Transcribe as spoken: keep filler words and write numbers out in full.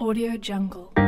AudioJungle.